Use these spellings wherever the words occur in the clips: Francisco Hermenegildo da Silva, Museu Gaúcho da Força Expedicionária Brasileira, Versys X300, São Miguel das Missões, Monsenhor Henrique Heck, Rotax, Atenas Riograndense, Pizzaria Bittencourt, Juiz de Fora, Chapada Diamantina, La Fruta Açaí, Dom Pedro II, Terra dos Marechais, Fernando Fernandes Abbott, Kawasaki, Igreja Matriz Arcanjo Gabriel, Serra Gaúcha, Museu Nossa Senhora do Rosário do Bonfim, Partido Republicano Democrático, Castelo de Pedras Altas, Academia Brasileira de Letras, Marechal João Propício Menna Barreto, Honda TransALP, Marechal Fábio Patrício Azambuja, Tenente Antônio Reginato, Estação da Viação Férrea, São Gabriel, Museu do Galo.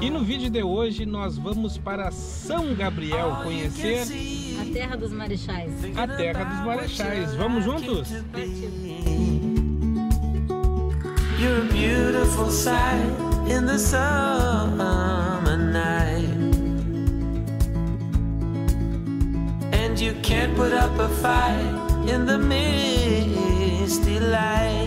E no vídeo de hoje nós vamos para São Gabriel conhecer a Terra dos Marechais. A Terra dos Marechais. Vamos juntos? You're a beautiful sight in the summer night. And you can't put up a fight in the misty light.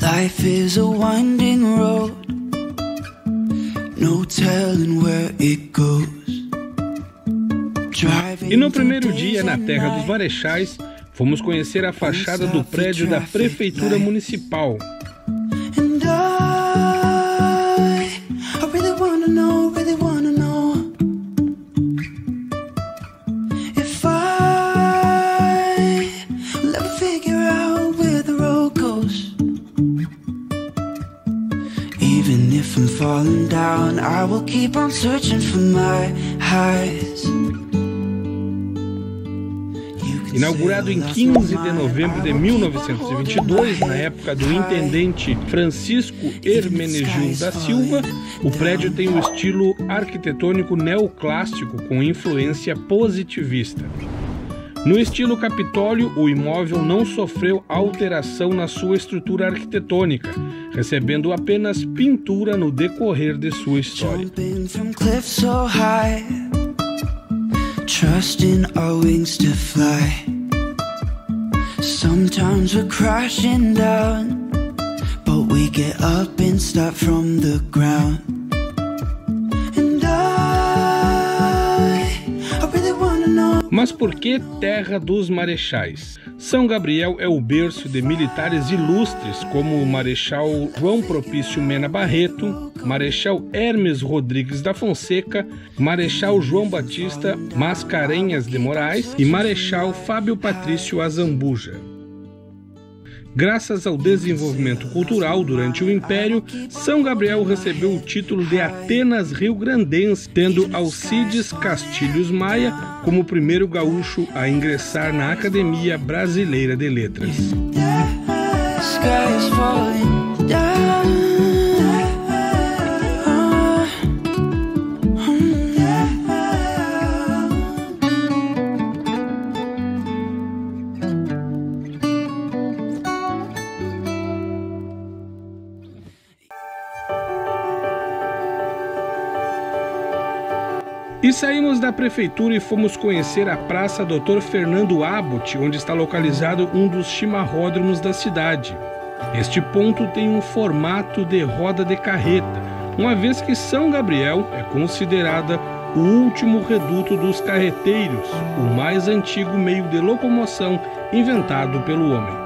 Life is a winding road, no telling where it goes. E no primeiro dia na Terra dos Marechais, fomos conhecer a fachada do prédio da Prefeitura Municipal. Inaugurado em 15 de novembro de 1922, na época do intendente Francisco Hermenegildo da Silva, o prédio tem um estilo arquitetônico neoclássico com influência positivista. No estilo Capitólio, o imóvel não sofreu alteração na sua estrutura arquitetônica, recebendo apenas pintura no decorrer de sua história. Mas por que Terra dos Marechais? São Gabriel é o berço de militares ilustres como o Marechal João Propício Menna Barreto, Marechal Hermes Rodrigues da Fonseca, Marechal João Batista Mascarenhas de Moraes e Marechal Fábio Patrício Azambuja. Graças ao desenvolvimento cultural durante o Império, São Gabriel recebeu o título de Atenas Riograndense, tendo Alcides Castilhos Maia como o primeiro gaúcho a ingressar na Academia Brasileira de Letras. E saímos da prefeitura e fomos conhecer a Praça Dr. Fernando Abbott, onde está localizado um dos chimarródromos da cidade. Este ponto tem um formato de roda de carreta, uma vez que São Gabriel é considerada o último reduto dos carreteiros, o mais antigo meio de locomoção inventado pelo homem.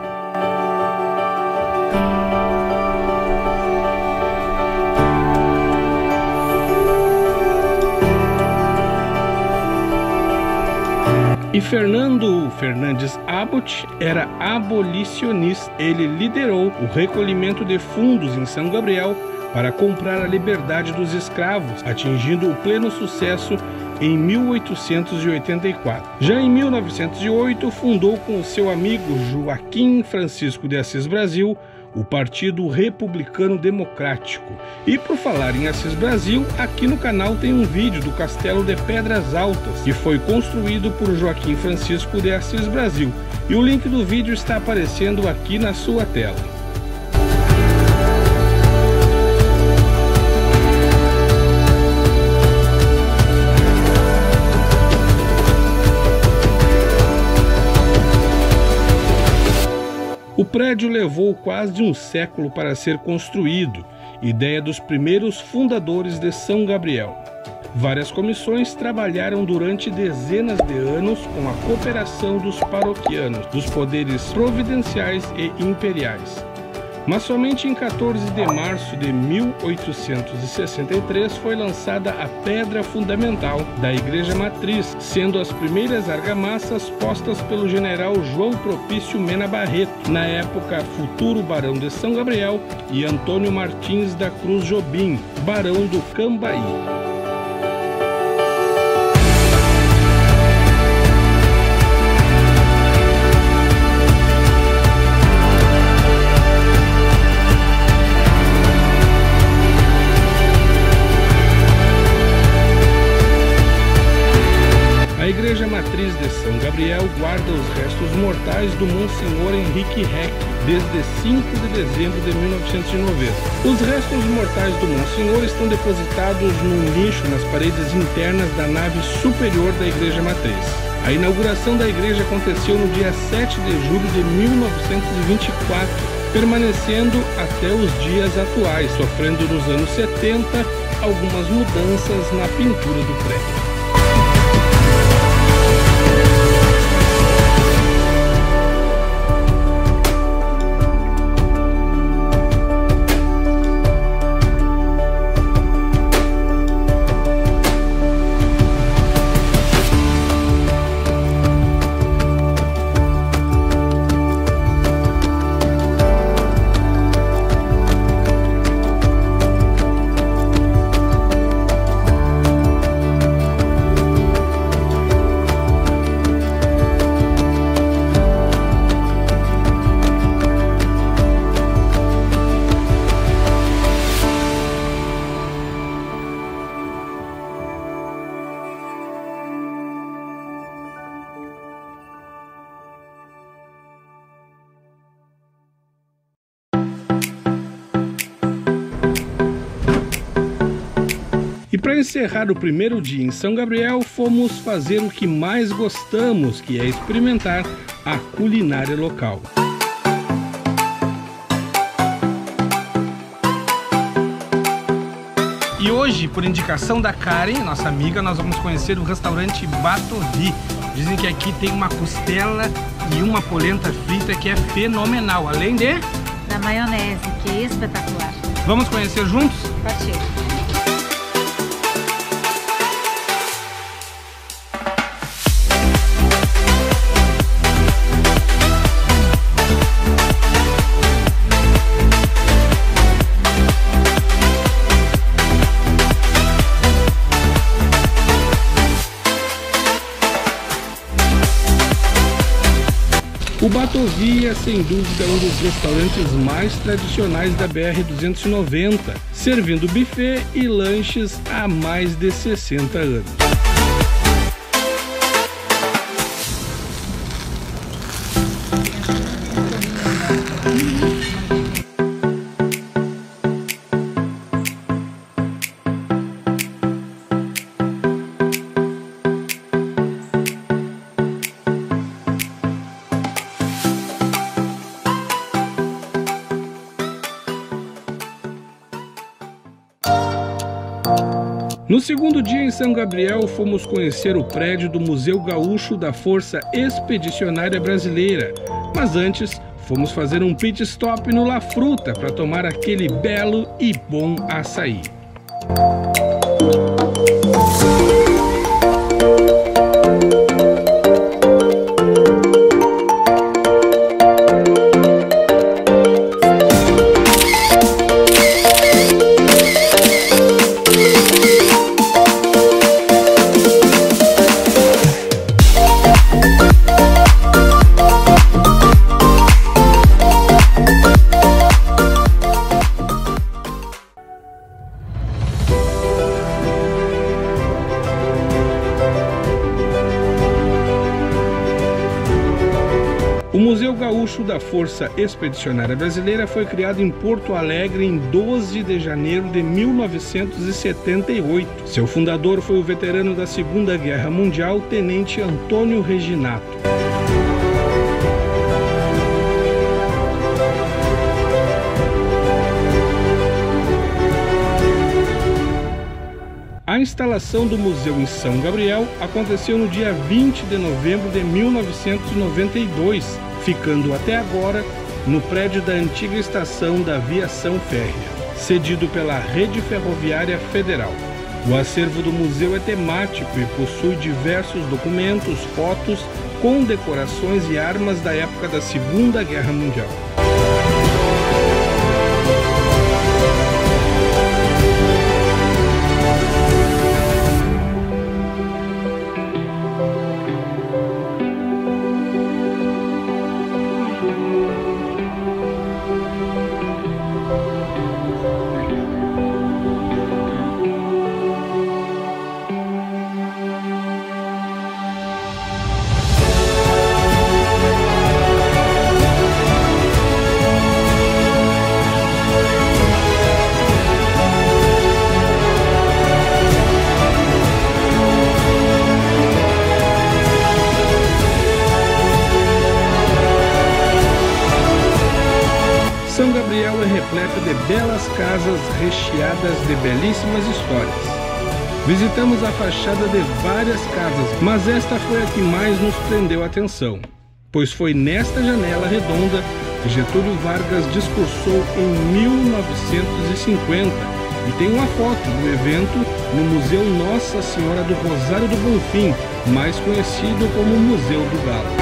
E Fernando Fernandes Abbott era abolicionista. Ele liderou o recolhimento de fundos em São Gabriel para comprar a liberdade dos escravos, atingindo o pleno sucesso em 1884. Já em 1908, fundou com seu amigo Joaquim Francisco de Assis Brasil o Partido Republicano Democrático. E por falar em Assis Brasil, aqui no canal tem um vídeo do Castelo de Pedras Altas, que foi construído por Joaquim Francisco de Assis Brasil. E o link do vídeo está aparecendo aqui na sua tela. O prédio levou quase um século para ser construído, ideia dos primeiros fundadores de São Gabriel. Várias comissões trabalharam durante dezenas de anos com a cooperação dos paroquianos, dos poderes providenciais e imperiais. Mas somente em 14 de março de 1863 foi lançada a pedra fundamental da Igreja Matriz, sendo as primeiras argamassas postas pelo general João Propício Menna Barreto, na época futuro barão de São Gabriel, e Antônio Martins da Cruz Jobim, barão do Cambaí. De São Gabriel guarda os restos mortais do Monsenhor Henrique Heck desde 5 de dezembro de 1990. Os restos mortais do Monsenhor estão depositados num nicho nas paredes internas da nave superior da Igreja Matriz. A inauguração da igreja aconteceu no dia 7 de julho de 1924, permanecendo até os dias atuais, sofrendo nos anos 70 algumas mudanças na pintura do prédio. Para encerrar o primeiro dia em São Gabriel, fomos fazer o que mais gostamos, que é experimentar a culinária local. E hoje, por indicação da Karen, nossa amiga, nós vamos conhecer o restaurante Batovi. Dizem que aqui tem uma costela e uma polenta frita que é fenomenal, além de... da maionese, que é espetacular. Vamos conhecer juntos? Partiu! O Batovi é, sem dúvida, um dos restaurantes mais tradicionais da BR-290, servindo buffet e lanches há mais de 60 anos. No segundo dia em São Gabriel, fomos conhecer o prédio do Museu Gaúcho da Força Expedicionária Brasileira. Mas antes, fomos fazer um pit stop no La Fruta para tomar aquele belo e bom açaí. Da Força Expedicionária Brasileira foi criado em Porto Alegre em 12 de janeiro de 1978. Seu fundador foi o veterano da Segunda Guerra Mundial, Tenente Antônio Reginato. A instalação do museu em São Gabriel aconteceu no dia 20 de novembro de 1992, ficando até agora no prédio da antiga Estação da Viação Férrea, cedido pela Rede Ferroviária Federal. O acervo do museu é temático e possui diversos documentos, fotos, condecorações e armas da época da Segunda Guerra Mundial. São Gabriel é repleto de belas casas recheadas de belíssimas histórias. Visitamos a fachada de várias casas, mas esta foi a que mais nos prendeu a atenção, pois foi nesta janela redonda que Getúlio Vargas discursou em 1950 e tem uma foto do evento no Museu Nossa Senhora do Rosário do Bonfim, mais conhecido como Museu do Galo.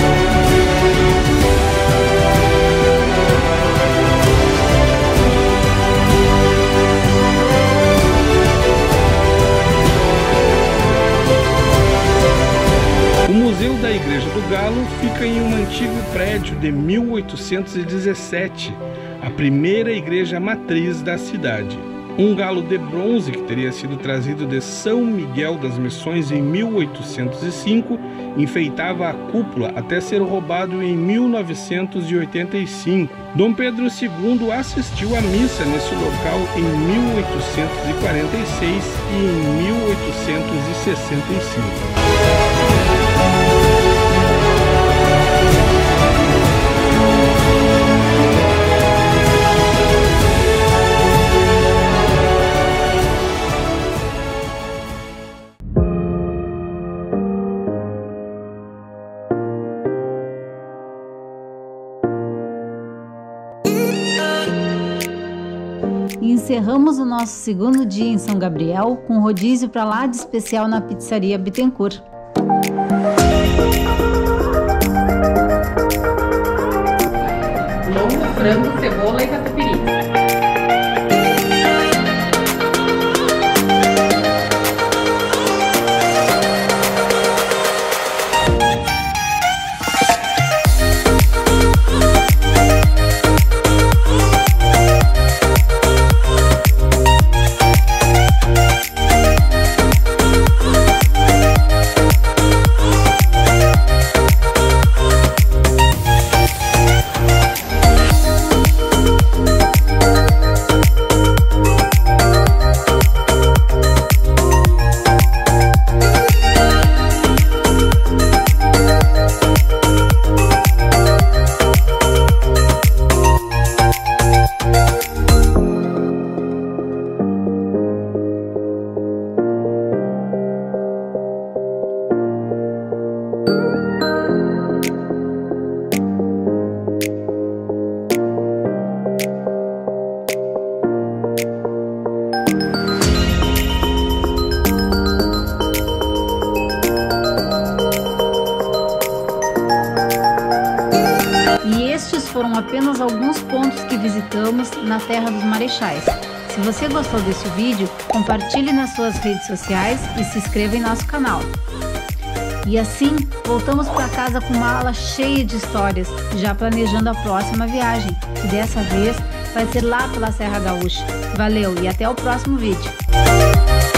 O Museu da Igreja do Galo fica em um antigo prédio de 1817, a primeira igreja matriz da cidade. Um galo de bronze que teria sido trazido de São Miguel das Missões em 1805 enfeitava a cúpula até ser roubado em 1985. Dom Pedro II assistiu à missa nesse local em 1846 e em 1865. Encerramos o nosso segundo dia em São Gabriel com rodízio para lá de especial na pizzaria Bittencourt. Lombo, frango, cebola e catupiry. Foram apenas alguns pontos que visitamos na Terra dos Marechais. Se você gostou desse vídeo, compartilhe nas suas redes sociais e se inscreva em nosso canal. E assim, voltamos para casa com uma ala cheia de histórias, já planejando a próxima viagem, que dessa vez vai ser lá pela Serra Gaúcha. Valeu e até o próximo vídeo!